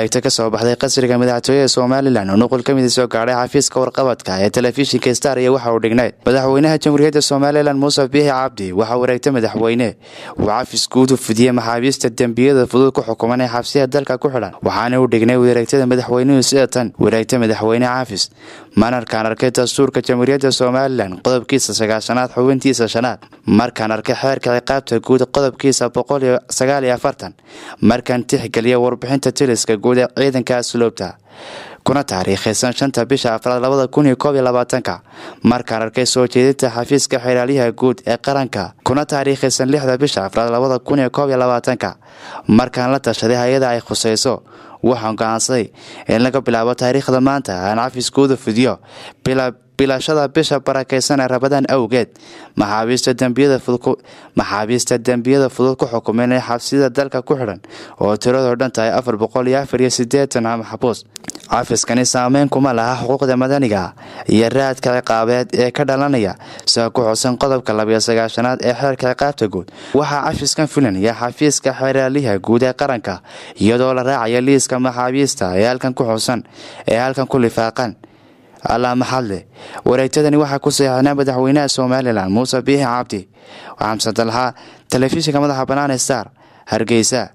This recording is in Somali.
eegta ka soo baxday qasriga madaxtooyaha Somaliland oo nuqul kamid soo gaaray xafiiska warqabadka ee telefishinka Star iyo waxa uu dhignay madaxweynaha jamhuuriyadda Somaliland Moosa Bihi Cabdi waxa uu wareegtay madaxweyne waxa xafiisku fidiyay maxaabiista dambiyada fudud ku xukumanay xabsiga dalka ku xiran waxaana uu dhignay wareegtada madaxweynuhu sida tan wareegtay madaxweyne xafiis markaan arkay dastuurka jamhuuriyadda Somaliland qodobkiisa 9aad xubintiisa 5aad markaan arkay xeerka ciqaabta guud qodobkiisa 149 markaan tixgeliyo warbixinta teliska gudaha ciidanka asluubta kuna taariikhaysan 5 April 2021 markaan arkay soo jeedinta xafiiska xiraaliyaha guud ee qaranka kuna taariikhaysan 6 April 2021 markaan la tashaday hay'adda ay khusayso waxaan go'aansaday in laga bilaabo taariikhda maanta aan xafiiskooda fidiyo bilashada bisha barakaysan rabadan awgeed maxaabiista dambiyada fudud ku xukumeynay xabsiga dalka ku xiran oo tiradoodu dhan tahay 484 maxbuus xafiiskani saameyn kuma laha xuquuqda madaniga iyo raadka ciqaabeed ee ka dhalanaya sida ku xusan qodobka 29aad ee xeerka ciqaabta guud waxa xafiiskan filanaya xafiiska xiraaliyaha guud ee qaranka iyadoo la raacayo liiska maxaabiista ee halkan ku xusan ee halkan ku lifaaqan على محله وريتدني واحد كوسي هنا بدح ويناس Somaliland Moosa Bihi Cabdi وعم صدلها تلفزيون كمان ده حبنا نستار هرجيسا.